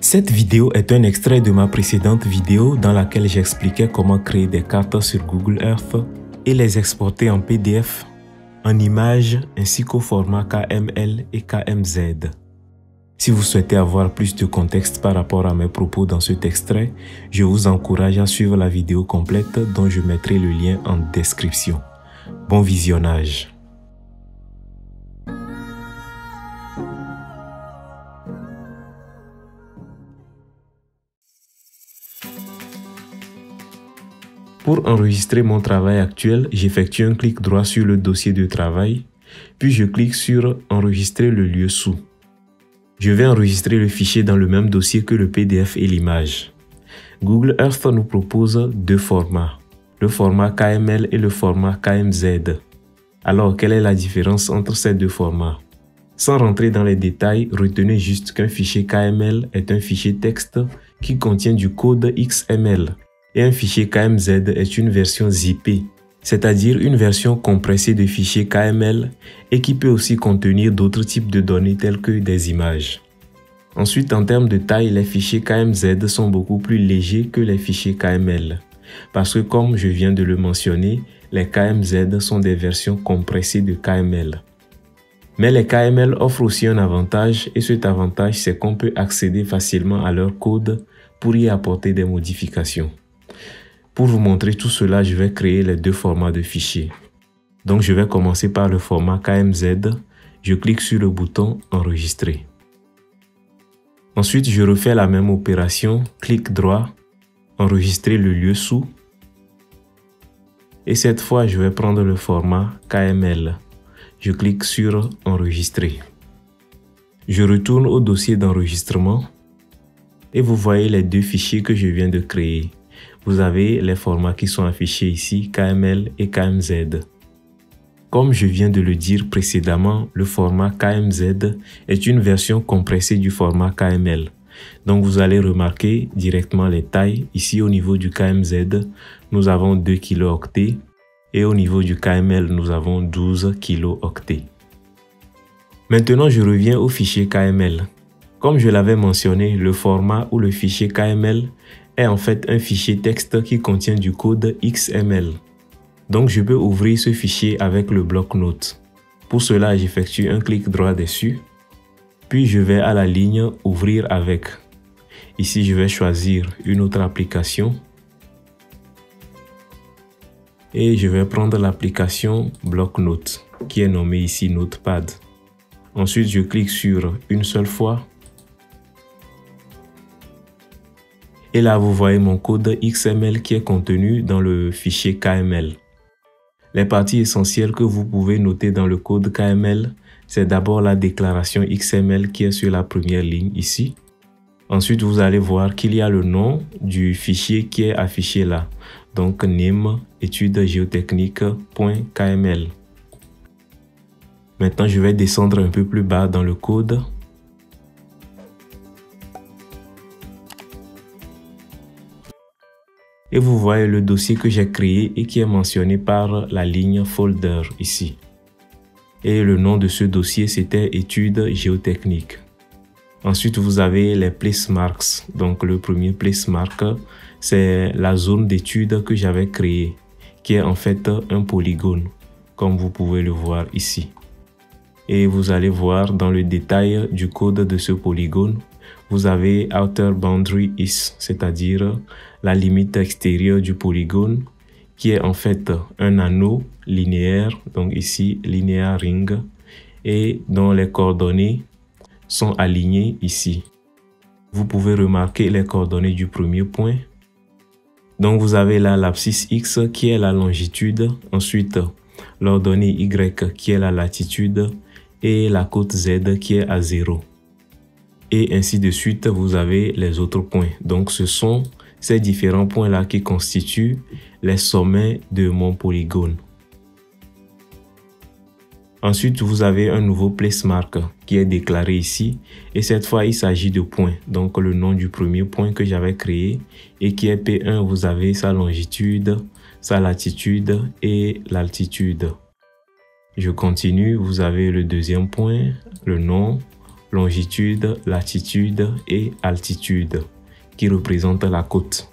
Cette vidéo est un extrait de ma précédente vidéo dans laquelle j'expliquais comment créer des cartes sur Google Earth et les exporter en PDF, en images ainsi qu'au format KML et KMZ. Si vous souhaitez avoir plus de contexte par rapport à mes propos dans cet extrait, je vous encourage à suivre la vidéo complète dont je mettrai le lien en description. Bon visionnage! Pour enregistrer mon travail actuel, j'effectue un clic droit sur le dossier de travail, puis je clique sur « Enregistrer le lieu sous ». Je vais enregistrer le fichier dans le même dossier que le PDF et l'image. Google Earth nous propose deux formats, le format KML et le format KMZ. Alors, quelle est la différence entre ces deux formats? Sans rentrer dans les détails, retenez juste qu'un fichier KML est un fichier texte qui contient du code XML. Et un fichier KMZ est une version zippée, c'est-à-dire une version compressée de fichiers KML et qui peut aussi contenir d'autres types de données telles que des images. Ensuite, en termes de taille, les fichiers KMZ sont beaucoup plus légers que les fichiers KML, parce que comme je viens de le mentionner, les KMZ sont des versions compressées de KML. Mais les KML offrent aussi un avantage et cet avantage, c'est qu'on peut accéder facilement à leur code pour y apporter des modifications. Pour vous montrer tout cela, je vais créer les deux formats de fichiers. Donc je vais commencer par le format KMZ. Je clique sur le bouton Enregistrer. Ensuite, je refais la même opération. Clic droit, Enregistrer le lieu sous. Et cette fois, je vais prendre le format KML. Je clique sur Enregistrer. Je retourne au dossier d'enregistrement. Et vous voyez les deux fichiers que je viens de créer. Vous avez les formats qui sont affichés ici, KML et KMZ. Comme je viens de le dire précédemment, le format KMZ est une version compressée du format KML. Donc vous allez remarquer directement les tailles. Ici au niveau du KMZ, nous avons 2 kilooctets et au niveau du KML, nous avons 12 kilooctets. Maintenant, je reviens au fichier KML. Comme je l'avais mentionné, le format ou le fichier KML est en fait un fichier texte qui contient du code XML. Donc je peux ouvrir ce fichier avec le bloc-notes. Pour cela, j'effectue un clic droit dessus, puis je vais à la ligne « Ouvrir avec ». Ici, je vais choisir une autre application et je vais prendre l'application bloc-notes qui est nommée ici Notepad. Ensuite, je clique sur une seule fois. Et là, vous voyez mon code XML qui est contenu dans le fichier KML. Les parties essentielles que vous pouvez noter dans le code KML, c'est d'abord la déclaration XML qui est sur la première ligne ici. Ensuite, vous allez voir qu'il y a le nom du fichier qui est affiché là. Donc, nim-étude-géotechnique.kml. Maintenant, je vais descendre un peu plus bas dans le code. Et vous voyez le dossier que j'ai créé et qui est mentionné par la ligne folder ici. Et le nom de ce dossier, c'était études géotechniques. Ensuite, vous avez les place marks. Donc, le premier place mark, c'est la zone d'étude que j'avais créée, qui est en fait un polygone, comme vous pouvez le voir ici. Et vous allez voir dans le détail du code de ce polygone, vous avez outer boundary is, c'est-à-dire la limite extérieure du polygone, qui est en fait un anneau linéaire, donc ici linear ring, et dont les coordonnées sont alignées ici. Vous pouvez remarquer les coordonnées du premier point. Donc vous avez là l'abscisse X qui est la longitude, ensuite l'ordonnée Y qui est la latitude et la côte Z qui est à 0. Et ainsi de suite, vous avez les autres points. Donc ce sont ces différents points-là qui constituent les sommets de mon polygone. Ensuite, vous avez un nouveau placemark qui est déclaré ici et cette fois, il s'agit de points. Donc, le nom du premier point que j'avais créé et qui est P1, vous avez sa longitude, sa latitude et l'altitude. Je continue, vous avez le deuxième point, le nom, longitude, latitude et altitude qui représente la côte.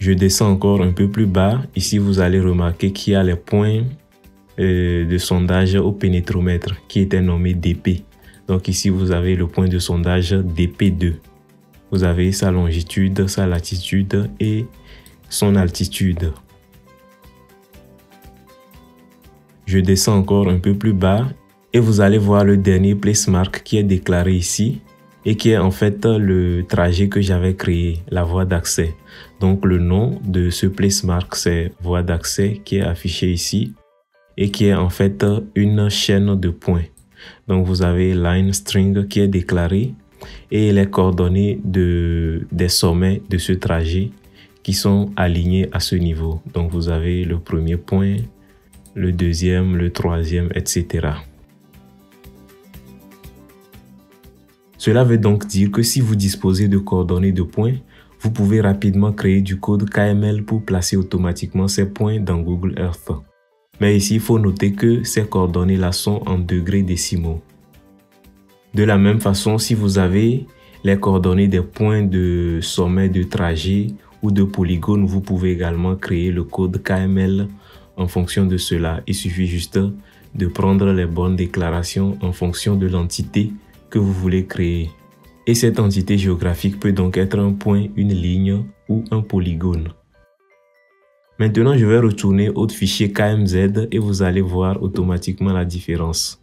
Je descends encore un peu plus bas. Ici, vous allez remarquer qu'il y a les points de sondage au pénétromètre qui était nommé DP. Donc ici vous avez le point de sondage DP2. Vous avez sa longitude, sa latitude et son altitude. Je descends encore un peu plus bas et vous allez voir le dernier placemark qui est déclaré ici et qui est en fait le trajet que j'avais créé, la voie d'accès. Donc le nom de ce placemark c'est voie d'accès qui est affiché ici et qui est en fait une chaîne de points. Donc vous avez line string qui est déclaré et les coordonnées des sommets de ce trajet qui sont alignés à ce niveau. Donc vous avez le premier point, le deuxième, le troisième, etc. Cela veut donc dire que si vous disposez de coordonnées de points, vous pouvez rapidement créer du code KML pour placer automatiquement ces points dans Google Earth. Mais ici, il faut noter que ces coordonnées-là sont en degrés décimaux. De la même façon, si vous avez les coordonnées des points de sommet de trajet ou de polygone, vous pouvez également créer le code KML en fonction de cela. Il suffit juste de prendre les bonnes déclarations en fonction de l'entité que vous voulez créer. Et cette entité géographique peut donc être un point, une ligne ou un polygone. Maintenant, je vais retourner au fichier KMZ et vous allez voir automatiquement la différence.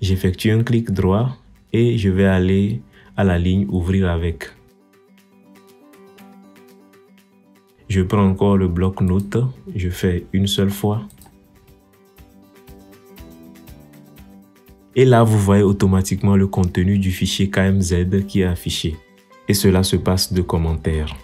J'effectue un clic droit et je vais aller à la ligne Ouvrir avec. Je prends encore le bloc-notes, je fais une seule fois. Et là, vous voyez automatiquement le contenu du fichier KMZ qui est affiché. Et cela se passe de commentaires.